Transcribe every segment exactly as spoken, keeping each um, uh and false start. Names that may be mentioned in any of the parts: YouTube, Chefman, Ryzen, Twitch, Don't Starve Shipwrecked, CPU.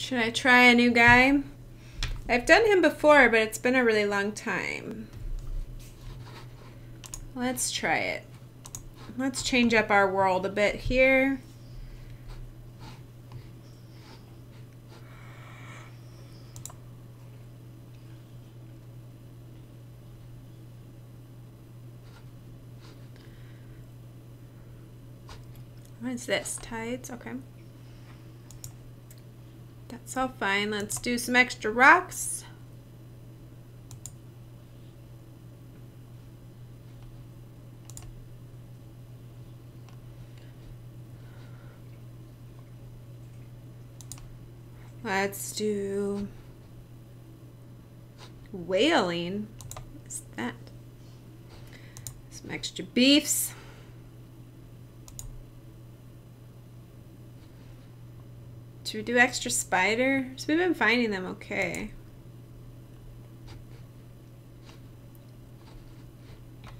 Should I try a new guy? I've done him before, but it's been a really long time. Let's try it. Let's change up our world a bit here. What is this? Tides? Okay. That's all fine. Let's do some extra rocks. Let's do whaling. What's that? Some extra beefs. Should we do extra spiders? We've been finding them okay.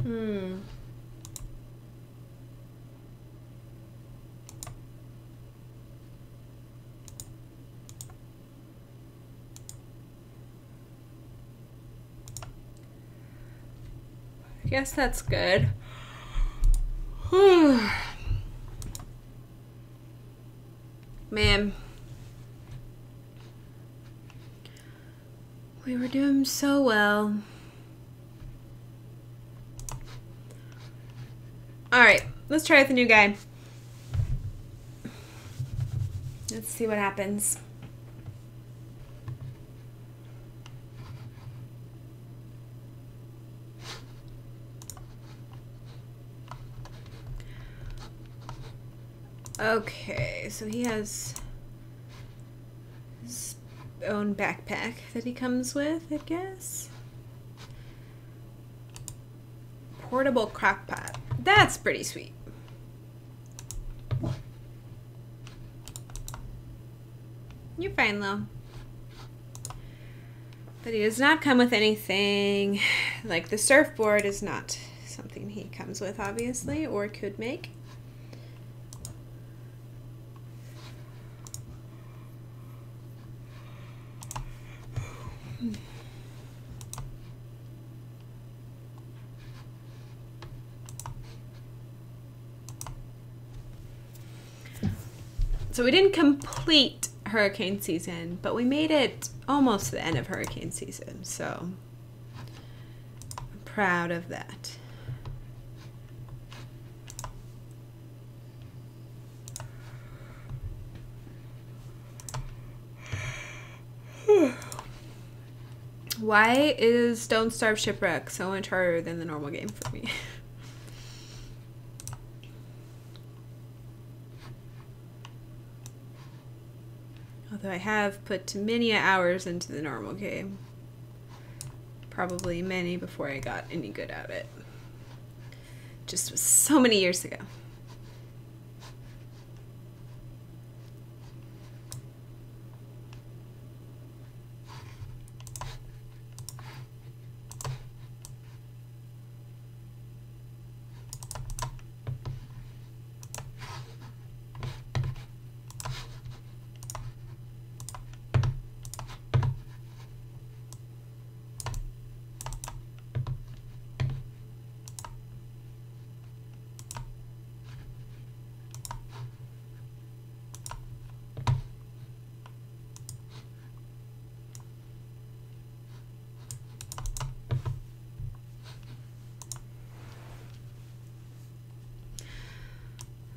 Hmm. I guess that's good. Whew. Man. We were doing so well. Alright, let's try with a new guy. Let's see what happens. Okay, so he has his own backpack that he comes with, I guess. Portable crockpot. That's pretty sweet. You're fine, Lil. But he does not come with anything. Like the surfboard is not something he comes with, obviously, or could make. So we didn't complete hurricane season, but we made it almost to the end of hurricane season, so I'm proud of that. Whew. Why is Don't Starve Shipwrecked so much harder than the normal game for me? Although I have put many hours into the normal game. Probably many before I got any good at it. Just was so many years ago.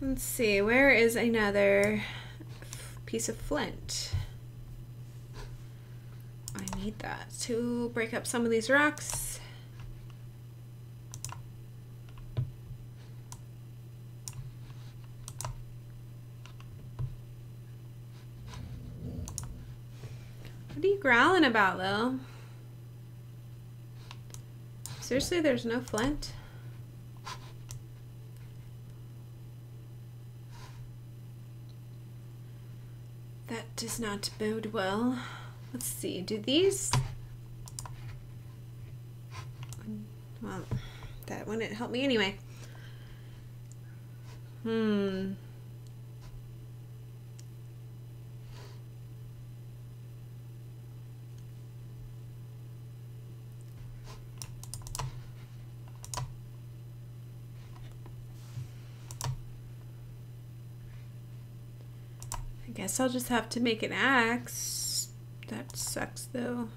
Let's see, where is another piece of flint? I need that to break up some of these rocks. What are you growling about, Lil? Seriously, there's no flint? Does not bode well. Let's see, do these... Well, that wouldn't help me anyway. Hmm. I guess I'll just have to make an axe. That sucks though.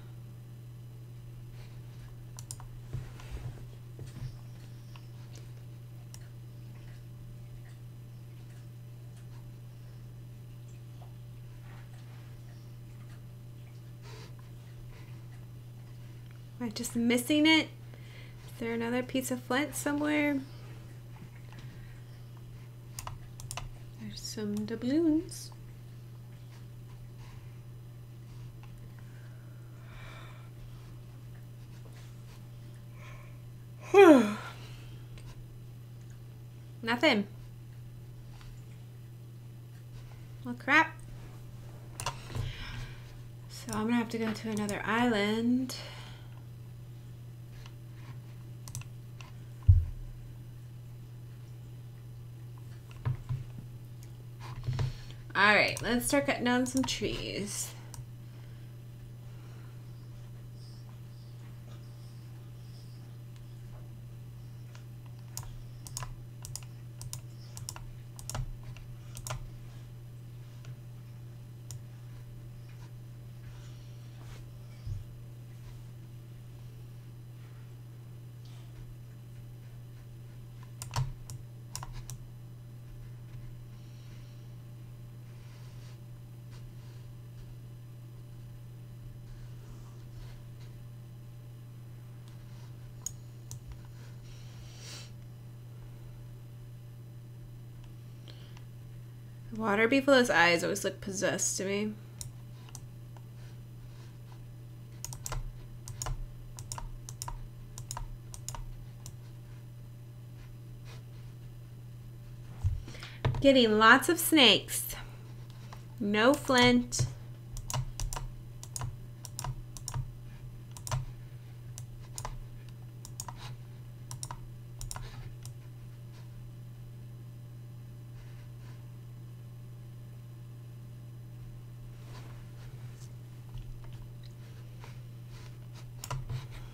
Am I just missing it? Is there another piece of flint somewhere? There's some doubloons. Whew. Nothing. Well, crap. So I'm gonna have to go to another island. All right, let's start cutting down some trees. Water beef with his eyes always look possessed to me. Getting lots of snakes. No flint.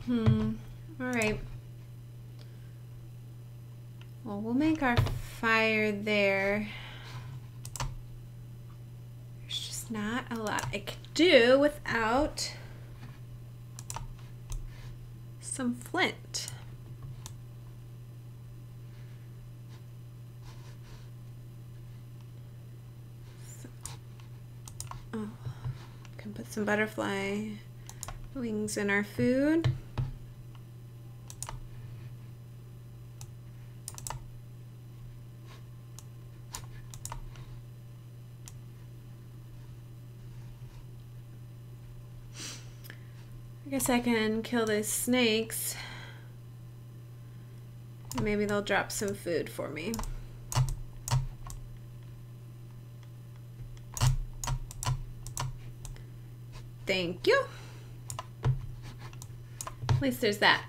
Hmm. All right. Well, we'll make our fire there. There's just not a lot I could do without some flint. So, oh, can put some butterfly wings in our food. I guess I can kill those snakes. Maybe they'll drop some food for me. Thank you. At least there's that.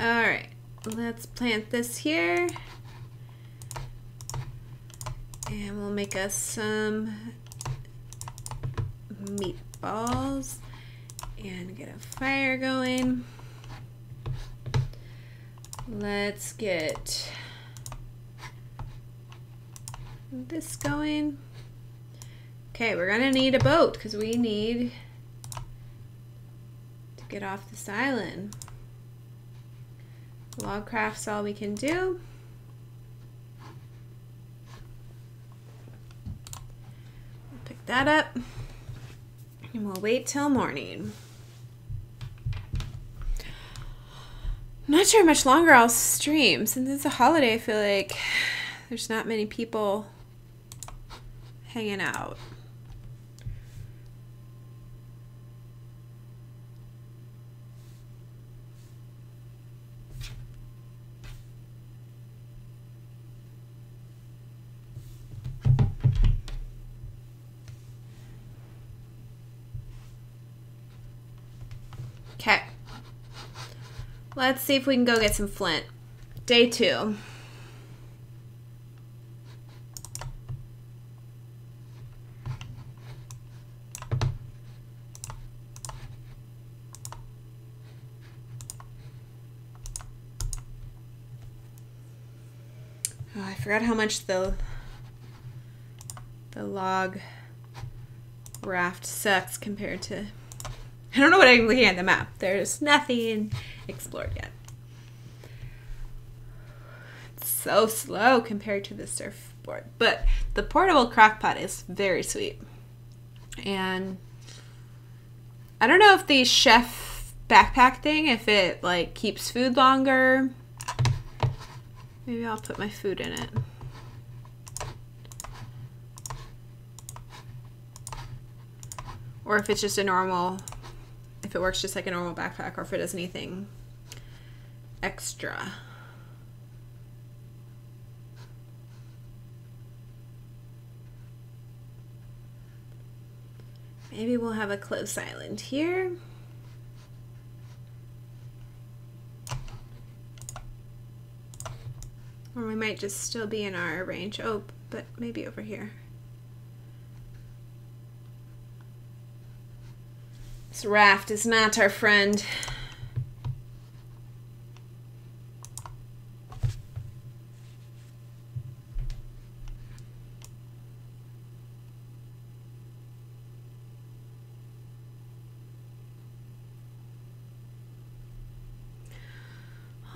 All right, let's plant this here. And we'll make us some meatballs. And get a fire going. Let's get this going. Okay, we're gonna need a boat because we need to get off this island. Log craft's all we can do. We'll pick that up and we'll wait till morning. I'm not sure much longer I'll stream. Since it's a holiday, I feel like there's not many people hanging out. Okay. Let's see if we can go get some flint. Day two. Oh, I forgot how much the the log raft sucks compared to... I don't know what I'm looking at the map. There's nothing explored yet. It's so slow compared to the surfboard. But the portable crock pot is very sweet. And I don't know if the chef backpack thing, if it like keeps food longer. Maybe I'll put my food in it. Or if it's just a normal, if it works just like a normal backpack, or if it does anything extra. Maybe we'll have a close island here. Or we might just still be in our range. Oh, but maybe over here. This raft is not our friend.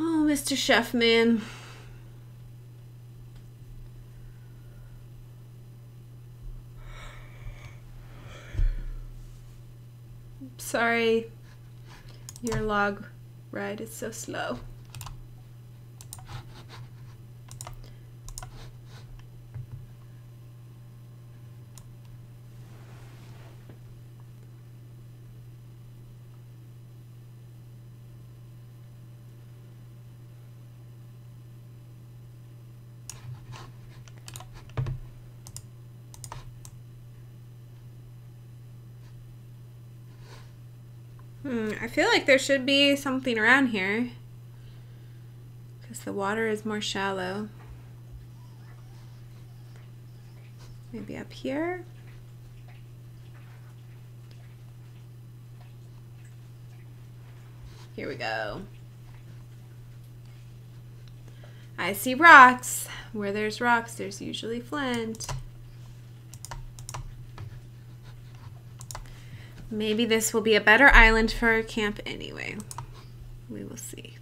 Oh, Mister Chefman. Sorry, your log ride is so slow. I feel like there should be something around here because the water is more shallow. Maybe up here? Here we go. I see rocks. Where there's rocks, there's usually flint. Maybe this will be a better island for our camp anyway. We will see.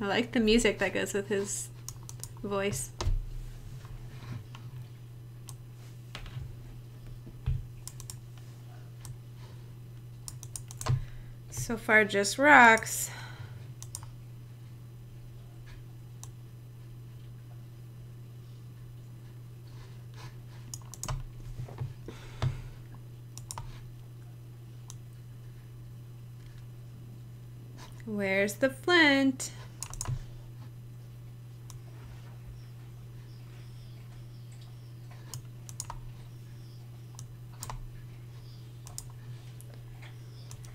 I like the music that goes with his voice. So far, just rocks. Where's the flint?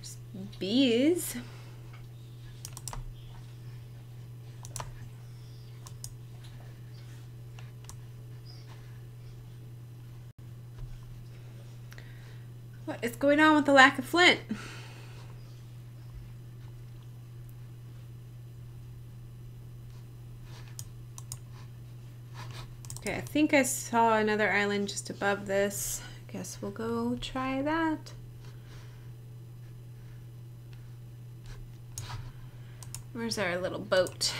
There's bees. What is going on with the lack of flint? Okay, I think I saw another island just above this. I guess we'll go try that. Where's our little boat?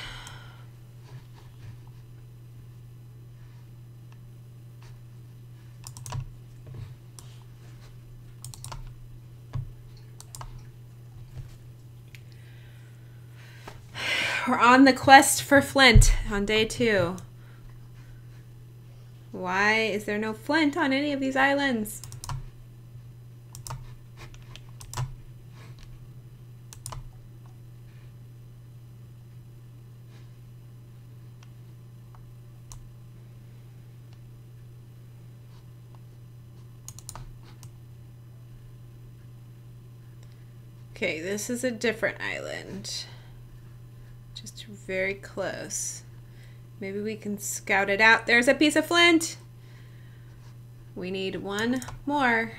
We're on the quest for flint on day two. Why is there no flint on any of these islands? Okay, this is a different island. Just very close. Maybe we can scout it out. There's a piece of flint. We need one more.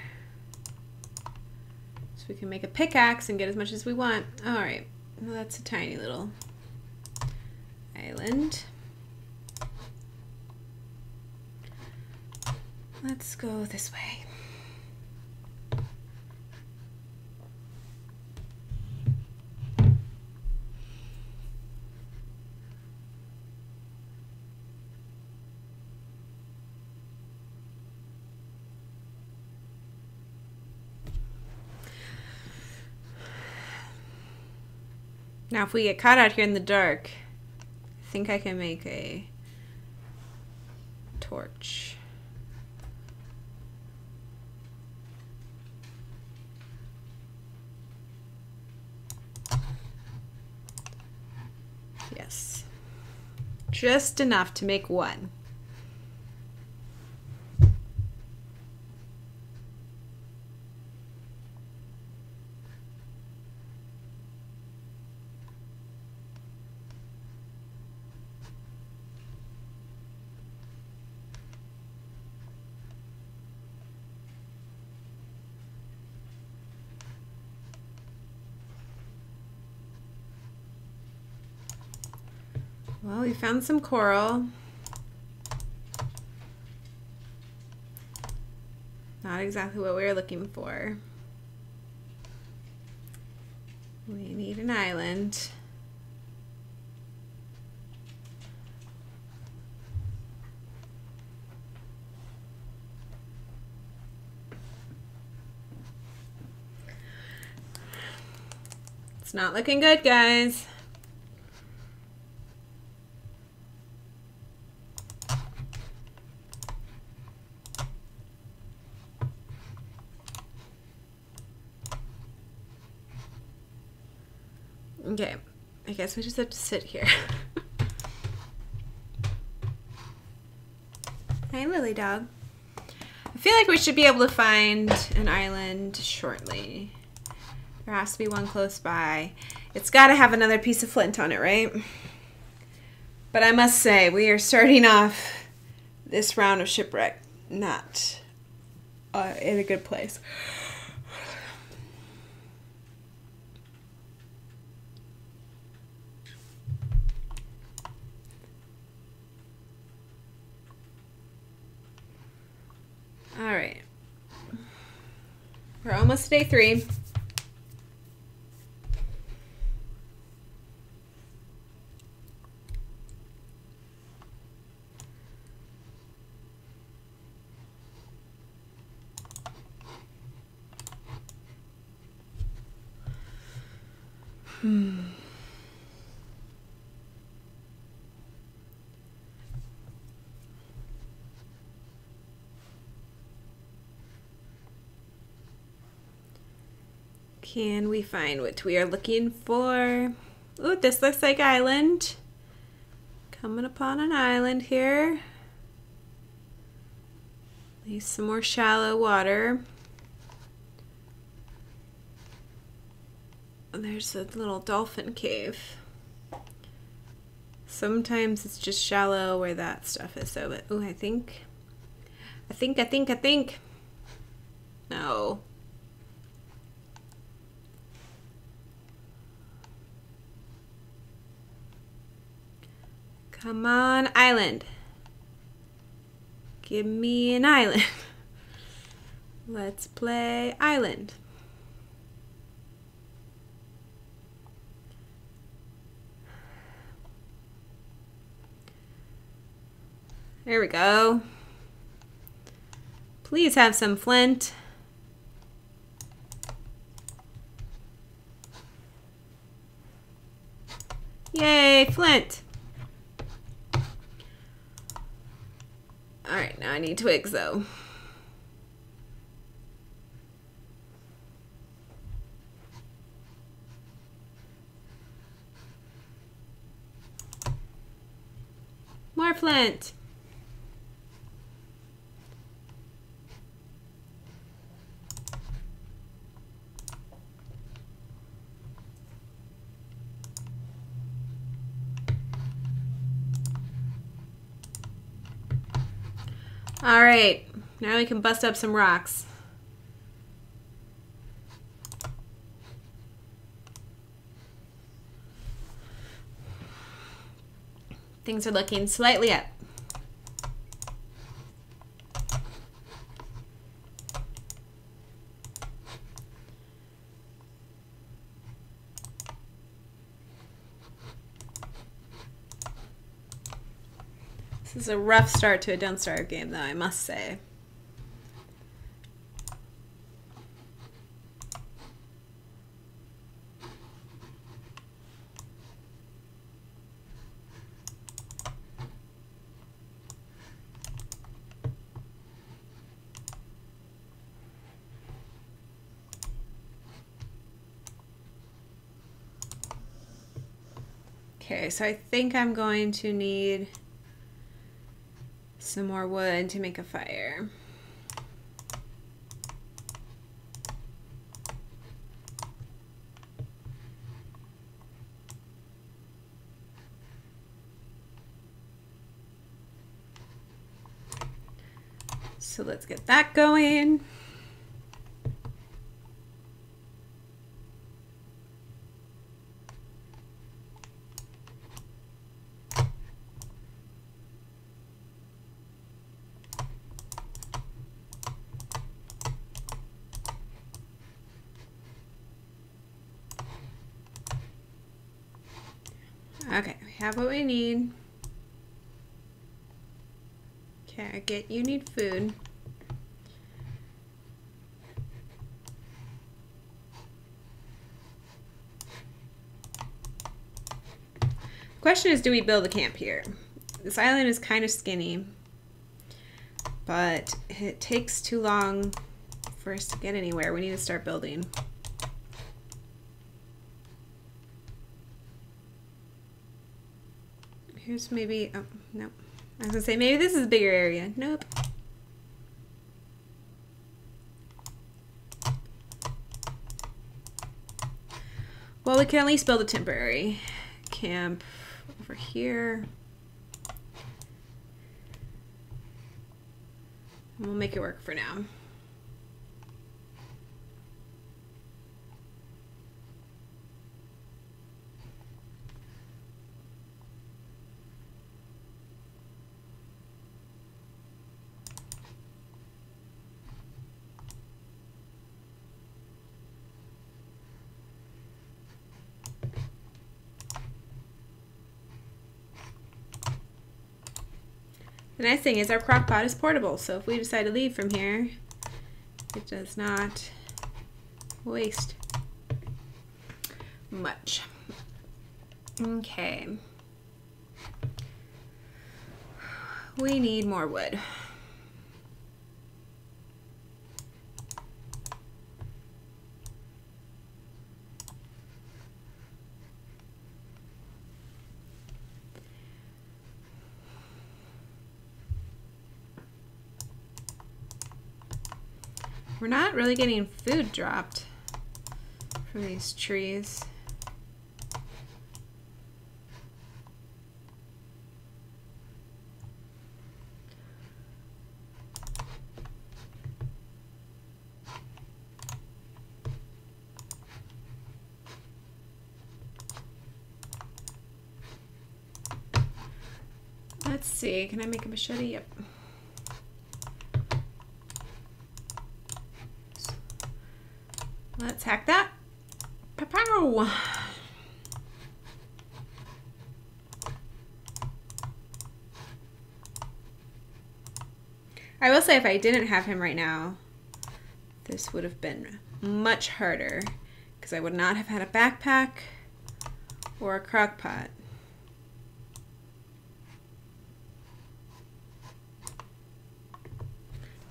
So we can make a pickaxe and get as much as we want. All right. Well, that's a tiny little island. Let's go this way. Now, if we get caught out here in the dark, I think I can make a torch. Yes. Just enough to make one. Well, we found some coral. Not exactly what we were looking for. We need an island. It's not looking good, guys. Okay, I guess we just have to sit here. Hi, Lily Dog. I feel like we should be able to find an island shortly. There has to be one close by. It's got to have another piece of flint on it, right? But I must say, we are starting off this round of shipwreck not uh, in a good place. Alright, we're almost to day three. Hmm. Can we find what we are looking for? Ooh, this looks like island. Coming upon an island here. At least some more shallow water. There's a little dolphin cave. Sometimes it's just shallow where that stuff is. So, but ooh, I think, I think, I think, I think. No. Come on, island. Give me an island. Let's play island. There we go. Please have some flint. Yay, flint. Alright, now I need twigs, though. More flint! All right, now we can bust up some rocks. Things are looking slightly up. This is a rough start to a Don't Starve game, though, I must say. Okay, so I think I'm going to need some more wood to make a fire. So let's get that going. Okay, we have what we need. Okay, I get you need food. The question is, do we build a camp here? This island is kind of skinny, but it takes too long for us to get anywhere. We need to start building. Here's maybe, oh, nope. I was gonna say, maybe this is a bigger area. Nope. Well, we can at least build a temporary camp over here. We'll make it work for now. The nice thing is our crock pot is portable, so if we decide to leave from here, it does not waste much. Okay. We need more wood. We're not really getting food dropped from these trees. Let's see, can I make a machete? Yep. Let's hack that. Pow-pow! I will say, if I didn't have him right now, this would have been much harder, because I would not have had a backpack or a crock pot.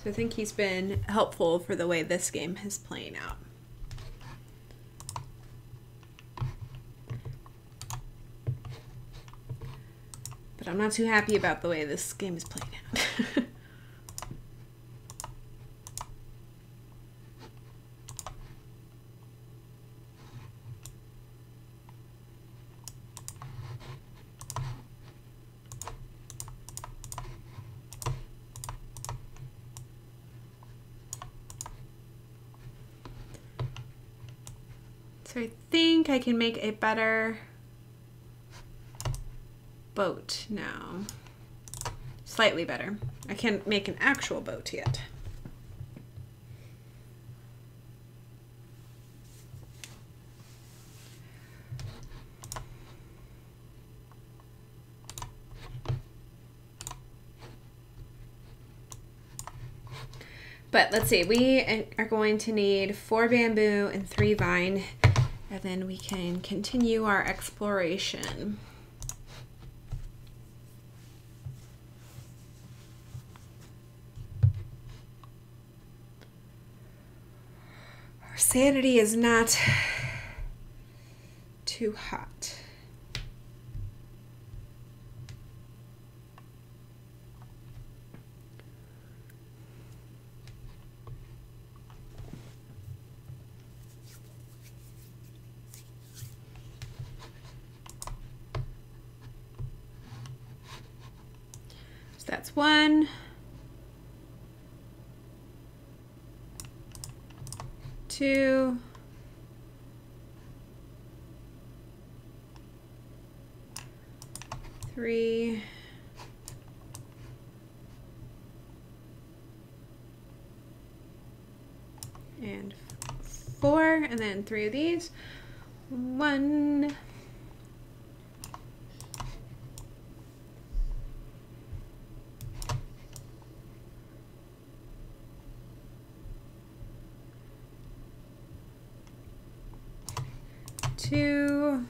So I think he's been helpful for the way this game is playing out. I'm not too happy about the way this game is playing out. So I think I can make a better boat now. Slightly better. I can't make an actual boat yet. But let's see, we are going to need four bamboo and three vine, and then we can continue our exploration. Our sanity is not too hot. That's one, two, three, and four, and then three of these. One, two,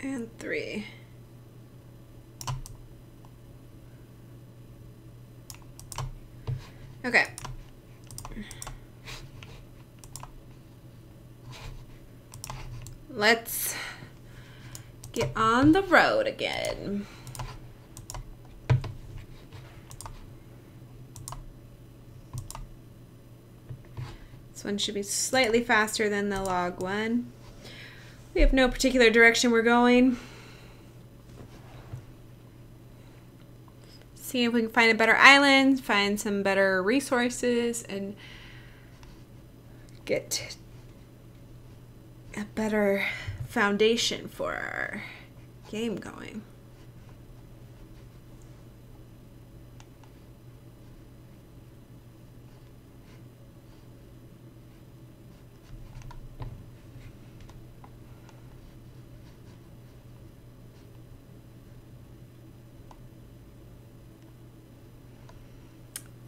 and three. Okay. Let's get on the road again. This one should be slightly faster than the log one. We have no particular direction we're going. See if we can find a better island, find some better resources, and get a better foundation for our game going.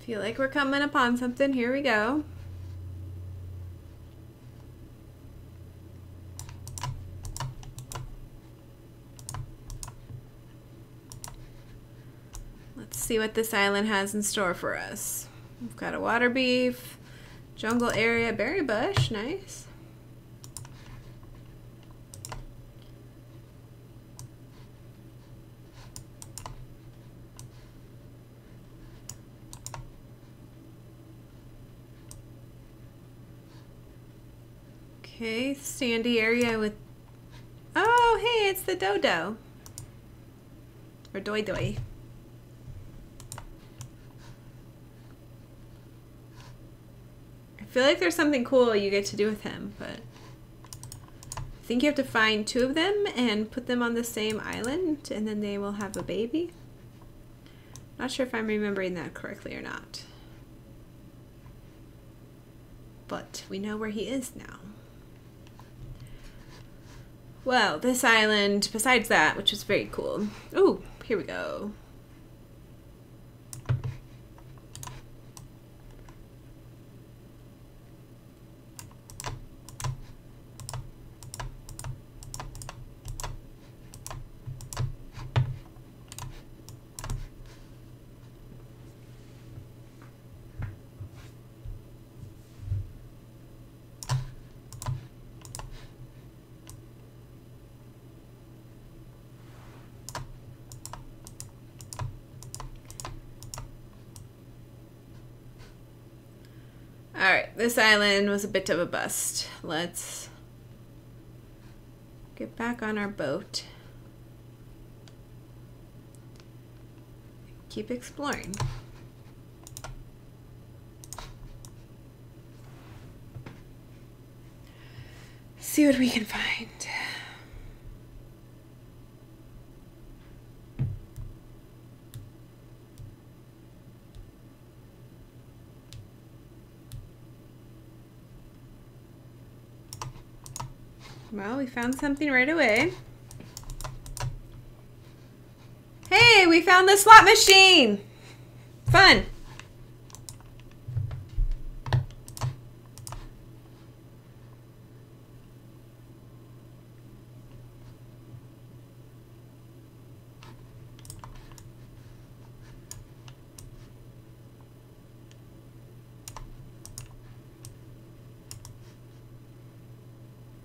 Feel like we're coming upon something. Here we go. See what this island has in store for us. We've got a water beef, jungle area, berry bush, nice. Okay, sandy area with, oh hey, it's the dodo, or doi doi. I feel like there's something cool you get to do with him, but I think you have to find two of them and put them on the same island, and then they will have a baby. Not sure if I'm remembering that correctly or not, but we know where he is now. Well, this island, besides that, which is very cool. Ooh, here we go. Alright, this island was a bit of a bust. Let's get back on our boat. Keep exploring. See what we can find. Well, we found something right away. Hey, we found the slot machine! Fun!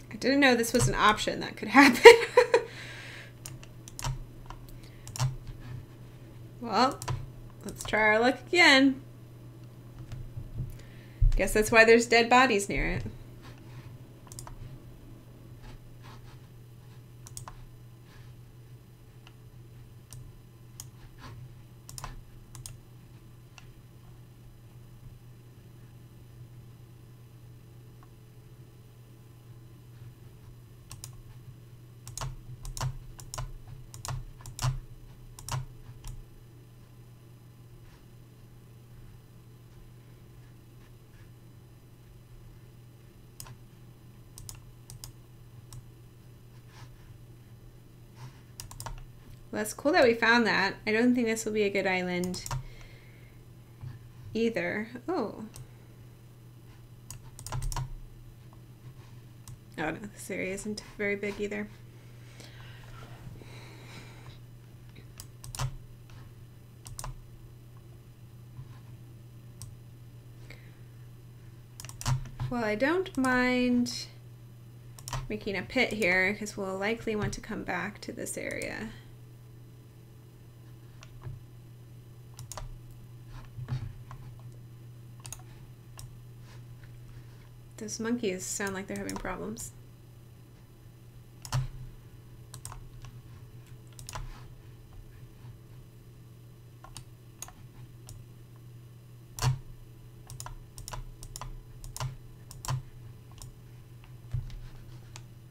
I didn't know this was an option that could happen. Well, let's try our luck again. Guess that's why there's dead bodies near it. That's cool that we found that. I don't think this will be a good island either. Oh. Oh no, this area isn't very big either. Well, I don't mind making a pit here because we'll likely want to come back to this area. Those monkeys sound like they're having problems.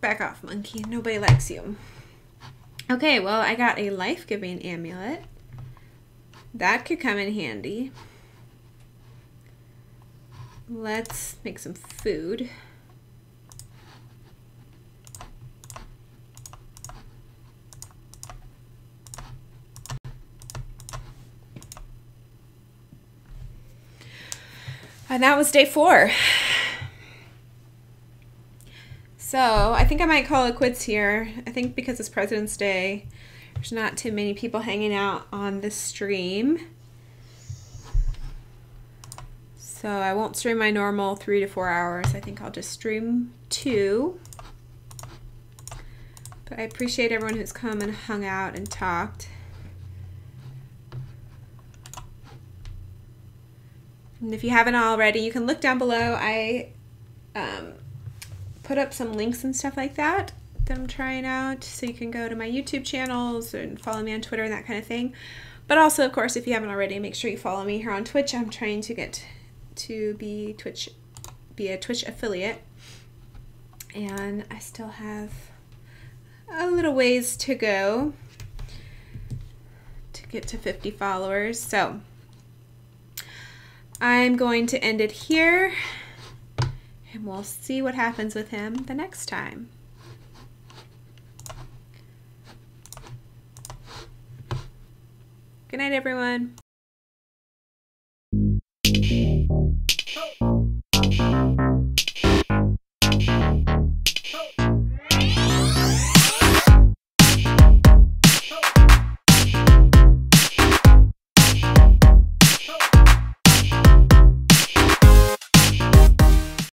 Back off, monkey. Nobody likes you. Okay, well, I got a life-giving amulet. That could come in handy. Let's make some food. And that was day four. So I think I might call it quits here. I think because it's President's Day, there's not too many people hanging out on this stream. So I won't stream my normal three to four hours. I think I'll just stream two. But I appreciate everyone who's come and hung out and talked. And if you haven't already, you can look down below. I um, put up some links and stuff like that that I'm trying out. So you can go to my YouTube channels and follow me on Twitter and that kind of thing. But also, of course, if you haven't already, make sure you follow me here on Twitch. I'm trying to get to be Twitch, be a Twitch affiliate, and I still have a little ways to go to get to fifty followers, so I'm going to end it here, and we'll see what happens with him the next time. Good night, everyone.